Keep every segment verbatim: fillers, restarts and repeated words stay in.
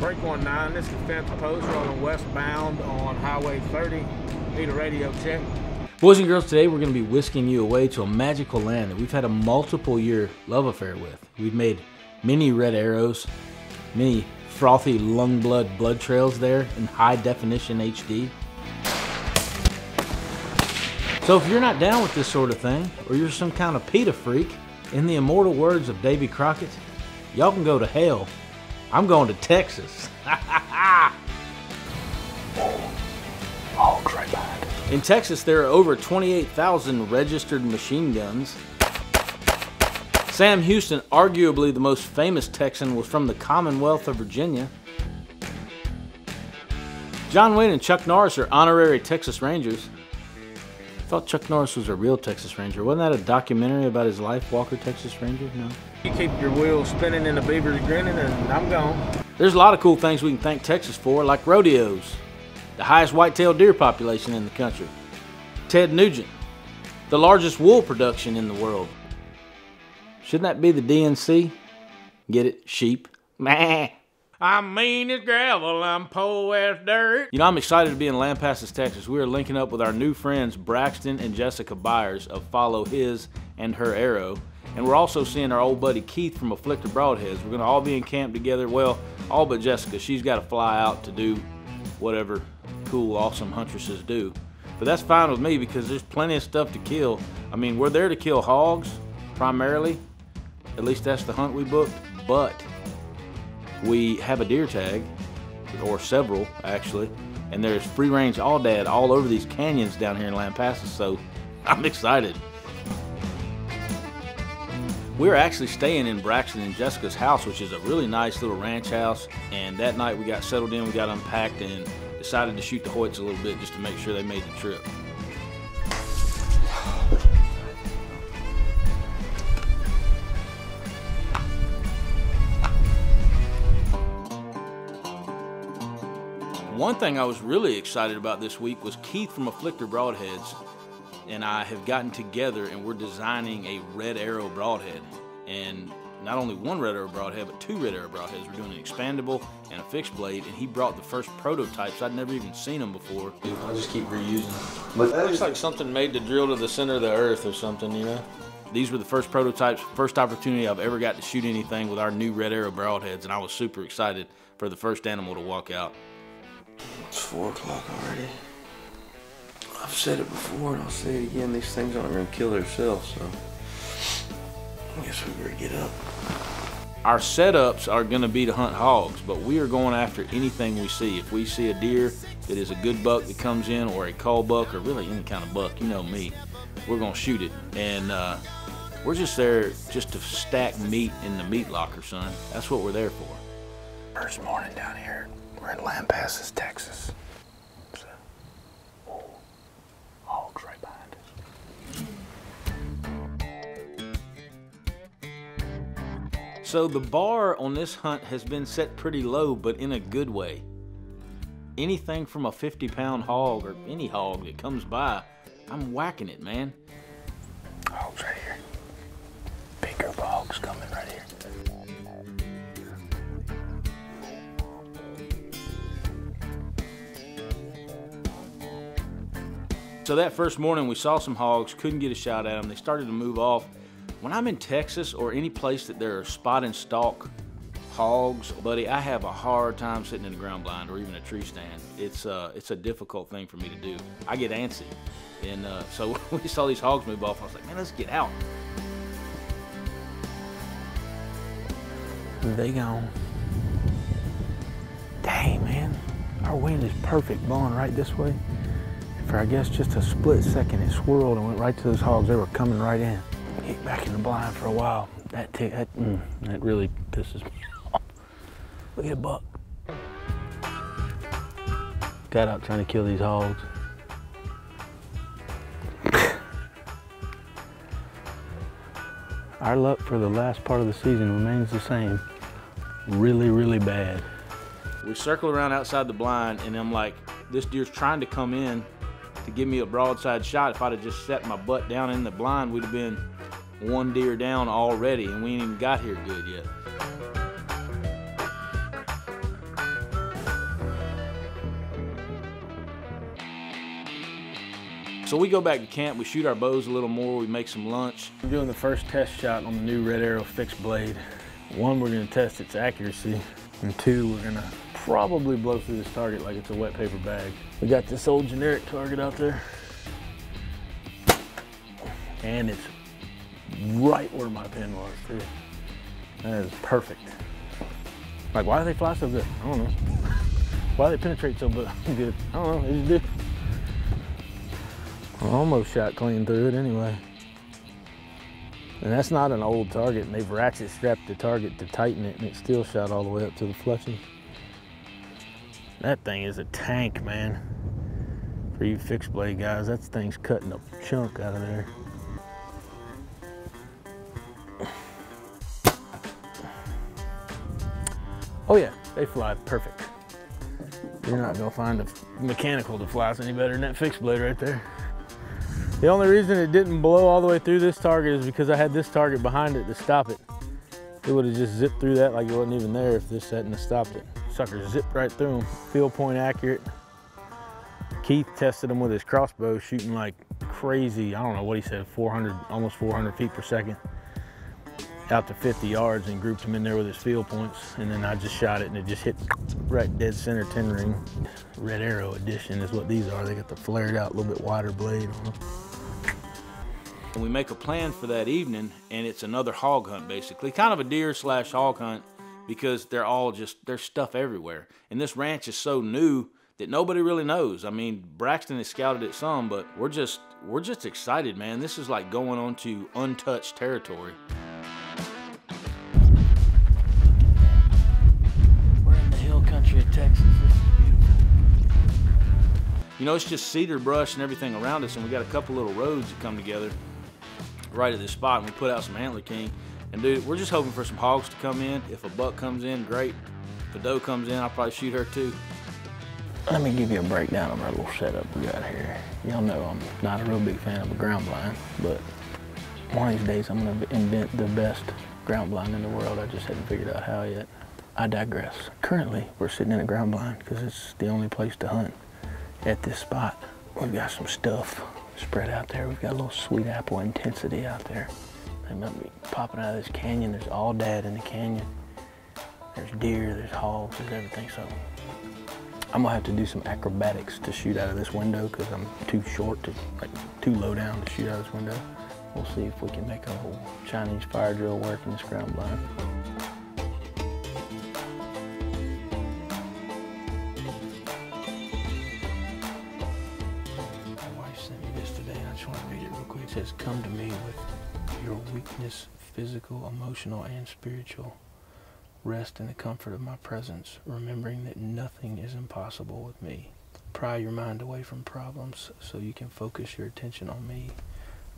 Break one nine, this is the fence post rolling westbound on Highway thirty. Need a radio check. Boys and girls, today we're going to be whisking you away to a magical land that we've had a multiple year love affair with. We've made many red arrows, many frothy Lungblood blood trails there in high definition H D. So if you're not down with this sort of thing, or you're some kind of PETA freak, in the immortal words of Davy Crockett, y'all can go to hell. I'm going to Texas. In Texas, there are over twenty-eight thousand registered machine guns. Sam Houston, arguably the most famous Texan, was from the Commonwealth of Virginia. John Wayne and Chuck Norris are honorary Texas Rangers. I thought Chuck Norris was a real Texas Ranger. Wasn't that a documentary about his life, Walker Texas Ranger? No. You keep your wheels spinning and the beavers grinning and I'm gone. There's a lot of cool things we can thank Texas for, like rodeos, the highest white-tailed deer population in the country, Ted Nugent, the largest wool production in the world. Shouldn't that be the D N C? Get it? Sheep. Meh. I'm mean as gravel, I'm poor as dirt. You know, I'm excited to be in Lampasas, Texas. We are linking up with our new friends, Braxton and Jessica Byers of Follow His and Her Arrow. And we're also seeing our old buddy Keith from Afflictor Broadheads. We're gonna all be in camp together. Well, all but Jessica. She's gotta fly out to do whatever cool, awesome huntresses do. But that's fine with me because there's plenty of stuff to kill. I mean, we're there to kill hogs, primarily. At least that's the hunt we booked, but we have a deer tag, or several actually, and there's free range Aoudad all over these canyons down here in Lampasas, so I'm excited. We're actually staying in Braxton and Jessica's house, which is a really nice little ranch house, and that night we got settled in, we got unpacked, and decided to shoot the Hoyts a little bit just to make sure they made the trip. One thing I was really excited about this week was Keith from Afflictor Broadheads and I have gotten together and we're designing a Red Arrow Broadhead. And not only one Red Arrow Broadhead, but two Red Arrow Broadheads. We're doing an expandable and a fixed blade, and he brought the first prototypes. I'd never even seen them before. Dude, I just keep reusing them. It looks like something made to drill to the center of the earth or something, you know? These were the first prototypes, first opportunity I've ever got to shoot anything with our new Red Arrow Broadheads, and I was super excited for the first animal to walk out. It's four o'clock already. I've said it before and I'll say it again. These things aren't going to kill themselves, so I guess we better get up. Our setups are going to be to hunt hogs, but we are going after anything we see. If we see a deer that is a good buck that comes in, or a cull buck, or really any kind of buck, you know me, we're going to shoot it. And uh, we're just there just to stack meat in the meat locker, son. That's what we're there for. First morning down here. We're in Lampasas, Texas. So, oh, hogs right behind us. So the bar on this hunt has been set pretty low, but in a good way. Anything from a fifty pound hog or any hog that comes by, I'm whacking it, man. Hogs right here. Bigger hogs coming right here. So that first morning we saw some hogs, couldn't get a shot at them. They started to move off. When I'm in Texas or any place that there are spot and stalk hogs, buddy, I have a hard time sitting in the ground blind or even a tree stand. It's, uh, it's a difficult thing for me to do. I get antsy. And uh, so we saw these hogs move off. I was like, man, let's get out. They gone. Dang, man. Our wind is perfect blowing right this way. For, I guess, just a split second, it swirled and went right to those hogs. They were coming right in. Get back in the blind for a while. That tick, that, mm, that really pisses me off. Look at a buck. Got out trying to kill these hogs. Our luck for the last part of the season remains the same. Really, really bad. We circle around outside the blind, and I'm like, this deer's trying to come in to give me a broadside shot. If I'd have just set my butt down in the blind, we'd have been one deer down already, and we ain't even got here good yet. So we go back to camp, we shoot our bows a little more, we make some lunch. We're doing the first test shot on the new Red Arrow fixed blade. One, we're gonna test its accuracy, and two, we're gonna probably blow through this target like it's a wet paper bag. We got this old generic target out there, and it's right where my pin was too. That is perfect. Like, why do they fly so good? I don't know. Why do they penetrate so good? I don't know, they just do. I almost shot clean through it anyway. And that's not an old target, and they've ratchet strapped the target to tighten it, and it still shot all the way up to the fletching. That thing is a tank, man. For you fixed blade guys, that thing's cutting a chunk out of there. Oh yeah, they fly perfect. You're not gonna find a mechanical that flies any better than that fixed blade right there. The only reason it didn't blow all the way through this target is because I had this target behind it to stop it. It would have just zipped through that like it wasn't even there if this hadn't have stopped it. Sucker zipped right through them. Field point accurate. Keith tested him with his crossbow, shooting like crazy. I don't know what he said, four hundred, almost four hundred feet per second, out to fifty yards, and grouped him in there with his field points. And then I just shot it, and it just hit right dead center ten ring. Red Arrow edition is what these are. They got the flared out, a little bit wider blade on them. We make a plan for that evening, and it's another hog hunt, basically. Kind of a deer slash hog hunt, because they're all just, there's stuff everywhere. And this ranch is so new that nobody really knows. I mean, Braxton has scouted it some, but we're just, we're just excited, man. This is like going on to untouched territory. We're in the hill country of Texas. This is beautiful. You know, it's just cedar brush and everything around us, and we got a couple little roads that come together right at this spot, and we put out some Antler King. And dude, we're just hoping for some hogs to come in. If a buck comes in, great. If a doe comes in, I'll probably shoot her too. Let me give you a breakdown of our little setup we got here. Y'all know I'm not a real big fan of a ground blind, but one of these days I'm gonna invent the best ground blind in the world. I just haven't figured out how yet. I digress. Currently, we're sitting in a ground blind because it's the only place to hunt at this spot. We've got some stuff spread out there. We've got a little sweet apple intensity out there. They might be popping out of this canyon. There's all dad in the canyon. There's deer, there's hogs, there's everything. So I'm gonna have to do some acrobatics to shoot out of this window because I'm too short, to, like too low down to shoot out of this window. We'll see if we can make a whole Chinese fire drill work in this ground blind. It says, come to me with your weakness, physical, emotional, and spiritual. Rest in the comfort of my presence, remembering that nothing is impossible with me. Pry your mind away from problems so you can focus your attention on me.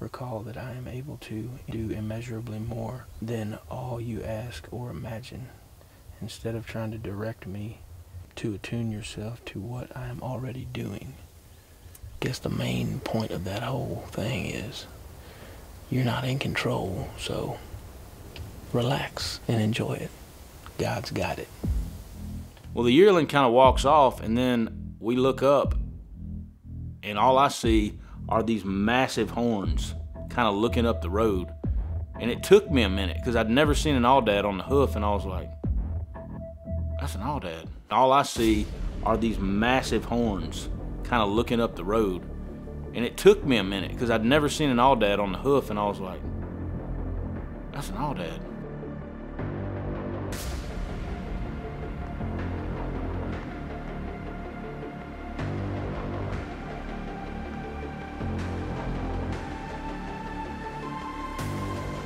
Recall that I am able to do immeasurably more than all you ask or imagine. Instead of trying to direct me, to attune yourself to what I am already doing. I guess the main point of that whole thing is you're not in control, so relax and enjoy it. God's got it. Well, the yearling kind of walks off, and then we look up, and all I see are these massive horns kind of looking up the road. And it took me a minute because I'd never seen an Aoudad on the hoof, and I was like, that's an Aoudad. All I see are these massive horns kind of looking up the road. And it took me a minute because I'd never seen an Aoudad on the hoof, and I was like, that's an Aoudad.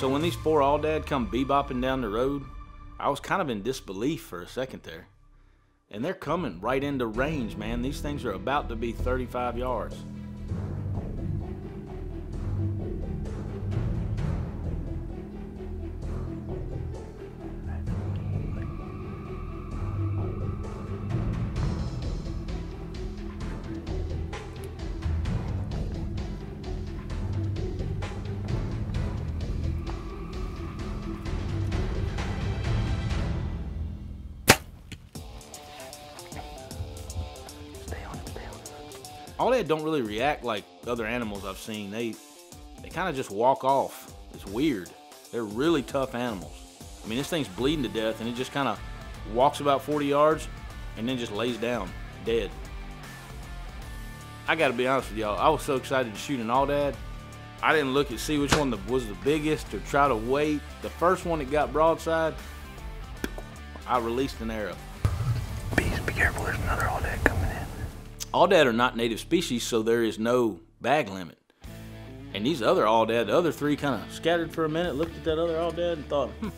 So when these four Aoudad come bebopping down the road, I was kind of in disbelief for a second there. And they're coming right into range, man. These things are about to be thirty-five yards. Aoudad don't really react like other animals I've seen. They, they kind of just walk off. It's weird. They're really tough animals. I mean, this thing's bleeding to death, and it just kind of walks about forty yards and then just lays down, dead. I gotta be honest with y'all, I was so excited to shoot an Aoudad. I didn't look and see which one was the biggest or try to wait. The first one that got broadside, I released an arrow. Please be careful, there's another Aoudad coming in. Aoudad are not native species, so there is no bag limit. And these other Aoudad, the other three kind of scattered for a minute, looked at that other Aoudad and thought, hmm,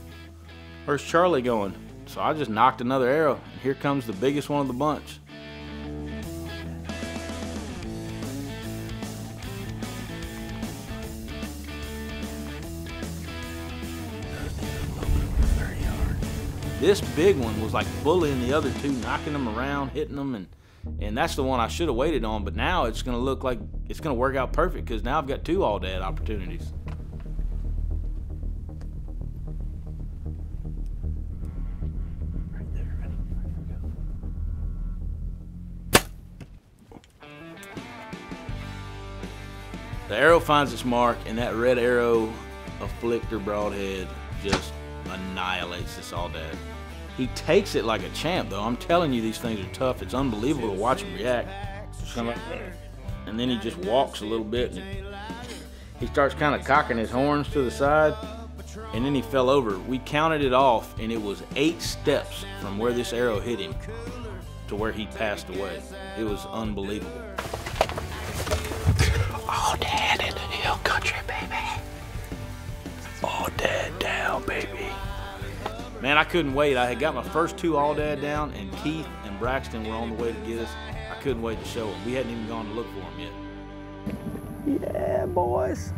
where's Charlie going? So I just knocked another arrow, and here comes the biggest one of the bunch. This big one was like bullying the other two, knocking them around, hitting them, and and that's the one I should have waited on. But now it's gonna look like it's gonna work out perfect because now I've got two Aoudad opportunities. Right there, ready? There we go. The arrow finds its mark, and that Red Arrow Afflictor Broadhead just annihilates this Aoudad. He takes it like a champ, though. I'm telling you, these things are tough. It's unbelievable to watch him react. And then he just walks a little bit, and he starts kind of cocking his horns to the side, and then he fell over. We counted it off, and it was eight steps from where this arrow hit him to where he passed away. It was unbelievable. Aoudad in the hill country, baby. Aoudad down, baby. Man, I couldn't wait. I had got my first two Aoudad down, and Keith and Braxton were on the way to get us. I couldn't wait to show them. We hadn't even gone to look for them yet. Yeah, boys.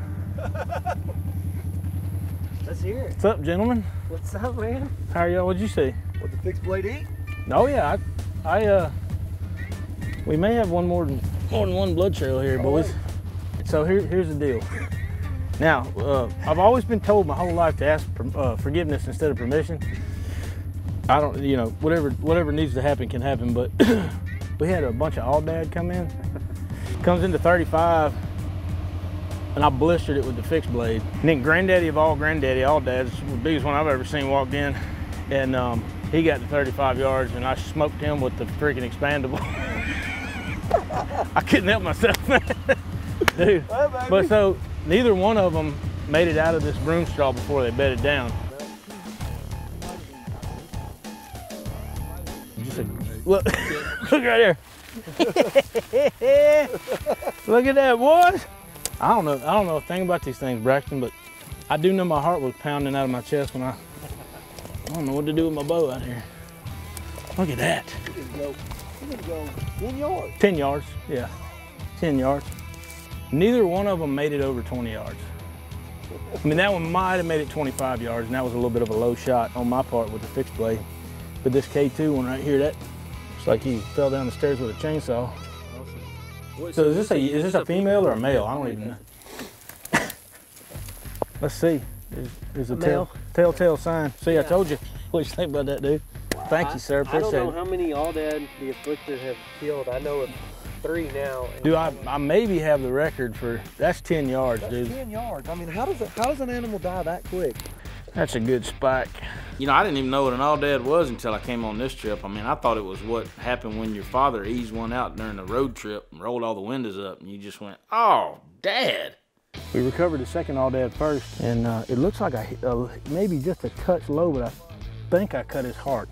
Let's hear it. What's up, gentlemen? What's up, man? How are y'all? What'd you see? What, the fixed blade eat? Oh, yeah. I, I, uh, we may have one more than, more than one blood trail here, boys. Right. So here, here's the deal. Now, uh, I've always been told my whole life to ask uh, forgiveness instead of permission. I don't, you know, whatever whatever needs to happen can happen, but we had a bunch of Aoudad come in. Comes into thirty-five, and I blistered it with the fixed blade. And then granddaddy of all granddaddy Aoudad's, the biggest one I've ever seen, walked in, and um, he got to thirty-five yards, and I smoked him with the freaking expandable. I couldn't help myself, man. Dude, hey, but so, neither one of them made it out of this broom straw before they bedded down. Just a, look, look right there. Look at that, boys. I don't know. I don't know a thing about these things, Braxton, but I do know my heart was pounding out of my chest when I. I don't know what to do with my bow out here. Look at that. You can go, you can go ten yards. Ten yards. Yeah, ten yards. Neither one of them made it over twenty yards. I mean, that one might have made it twenty-five yards, and that was a little bit of a low shot on my part with the fixed blade. But this K two one right here, that looks like he fell down the stairs with a chainsaw. Awesome. So is this a is this a female or a male? I don't even know. Let's see. There's, there's a, a tell, telltale sign. See, yeah. I told you. What do you think about that, dude? Wow. Thank you, sir. Appreciate it. I don't know how many Aoudad the Afflictor have killed. I know it. Three now. Dude, I, I maybe have the record for, that's ten yards, that's dude. ten yards. I mean, how does, it, how does an animal die that quick? That's a good spike. You know, I didn't even know what an Aoudad was until I came on this trip. I mean, I thought it was what happened when your father eased one out during a road trip and rolled all the windows up, and you just went, oh, Dad. We recovered the second Aoudad first, and uh, it looks like I uh, maybe just a touch low, but I think I cut his heart.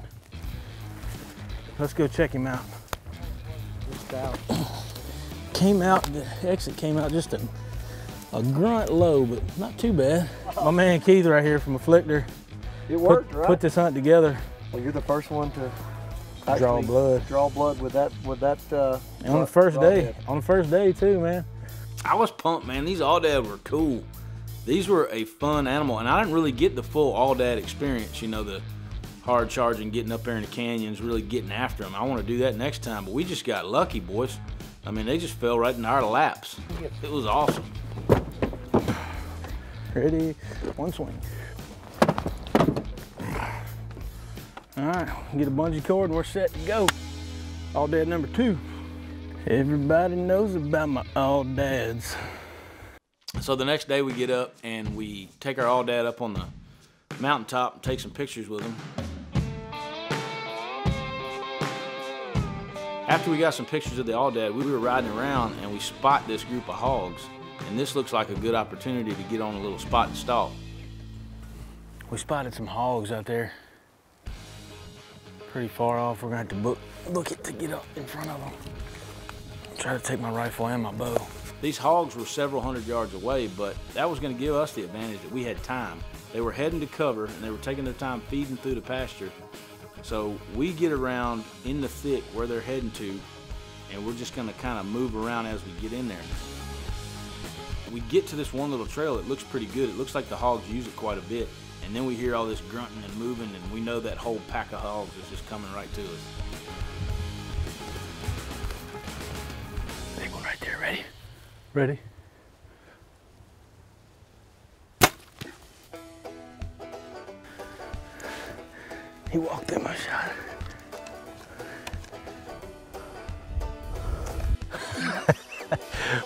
Let's go check him out. Out. Came out, the exit came out just a, a grunt low, but not too bad. Oh. My man Keith right here from Afflictor. It worked, put, right? Put this hunt together. Well, you're the first one to draw blood. Draw blood with that, with that. Uh, and on the first day, head. on the first day too, man. I was pumped, man. These Aoudad were cool. These were a fun animal, and I didn't really get the full Aoudad experience. You know, the hard charging, getting up there in the canyons, really getting after them. I want to do that next time, but we just got lucky, boys. I mean, they just fell right in our laps. It was awesome. Ready, one swing. All right, get a bungee cord and we're set to go. Aoudad number two. Everybody knows about my Audads. So the next day we get up and we take our Aoudad up on the mountaintop and take some pictures with him. After we got some pictures of the Aoudad, we were riding around and we spot this group of hogs. And this looks like a good opportunity to get on a little spot and stalk. We spotted some hogs out there. Pretty far off, we're gonna have to book, book it to get up in front of them. Try to take my rifle and my bow. These hogs were several hundred yards away, but that was gonna give us the advantage that we had time. They were heading to cover and they were taking their time feeding through the pasture. So we get around in the thick where they're heading to, and we're just gonna kind of move around as we get in there. We get to this one little trail, it looks pretty good. It looks like the hogs use it quite a bit. And then we hear all this grunting and moving, and we know that whole pack of hogs is just coming right to us. Big one right there, ready? Ready. He walked in my shot.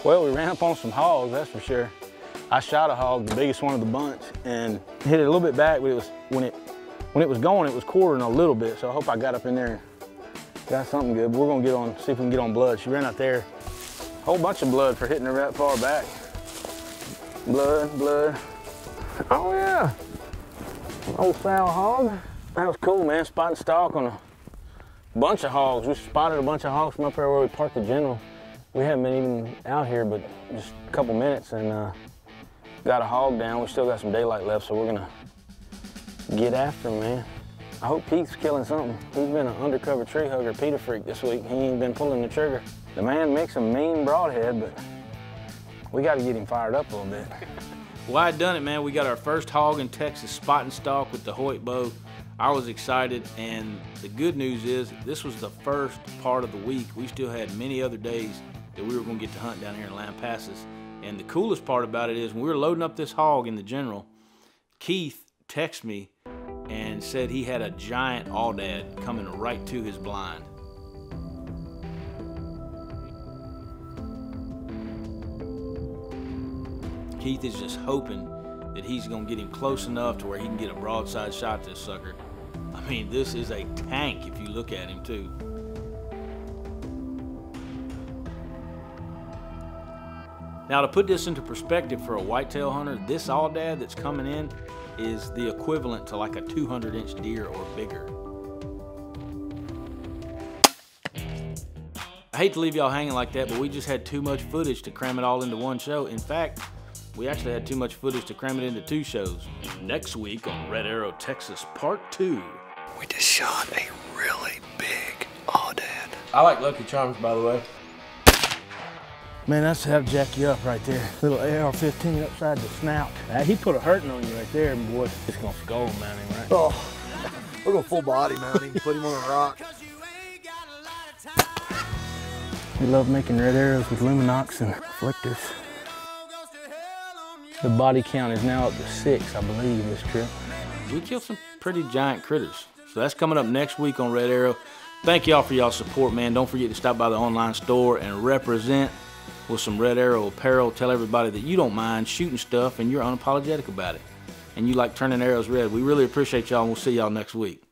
Well, we ran up on some hogs, that's for sure. I shot a hog, the biggest one of the bunch, and hit it a little bit back, but it was, when, it, when it was going, it was quartering a little bit, so I hope I got up in there and got something good. But we're gonna get on, see if we can get on blood. She ran out there, a whole bunch of blood for hitting her that far back. Blood, blood. Oh yeah, old sow hog. That was cool, man, spot and stalk on a bunch of hogs. We spotted a bunch of hogs from up there where we parked the general. We haven't been even out here but just a couple minutes and uh, got a hog down. We still got some daylight left, so we're gonna get after him, man. I hope Keith's killing something. He's been an undercover tree hugger, Peter freak this week. He ain't been pulling the trigger. The man makes a mean broadhead, but we gotta get him fired up a little bit. Well, I done it, man. We got our first hog in Texas spot and stalk with the Hoyt bow. I was excited, and the good news is this was the first part of the week. We still had many other days that we were gonna get to hunt down here in Lampasas. And the coolest part about it is when we were loading up this hog in the general, Keith texted me and said he had a giant Aoudad coming right to his blind. Keith is just hoping that he's gonna get him close enough to where he can get a broadside shot to this sucker. I mean, this is a tank if you look at him too. Now, to put this into perspective for a whitetail hunter, this Aoudad that's coming in is the equivalent to like a two hundred inch deer or bigger. I hate to leave y'all hanging like that, but we just had too much footage to cram it all into one show. In fact, we actually had too much footage to cram it into two shows. Next week on Red Arrow Texas Part two. We just shot a really big Aoudad. I like Lucky Charms, by the way. Man, that's how to jack you up right there. Little A R fifteen upside the snout. Now, he put a hurting on you right there, boy. It's gonna skull mount him, right? Oh, we're gonna full body mount him, put him on a rock. We love making red arrows with luminox and reflectors. The body count is now up to six, I believe, this trip. We killed some pretty giant critters. So that's coming up next week on Red Arrow. Thank y'all for y'all's support, man. Don't forget to stop by the online store and represent with some Red Arrow apparel. Tell everybody that you don't mind shooting stuff and you're unapologetic about it. And you like turning arrows red. We really appreciate y'all, and we'll see y'all next week.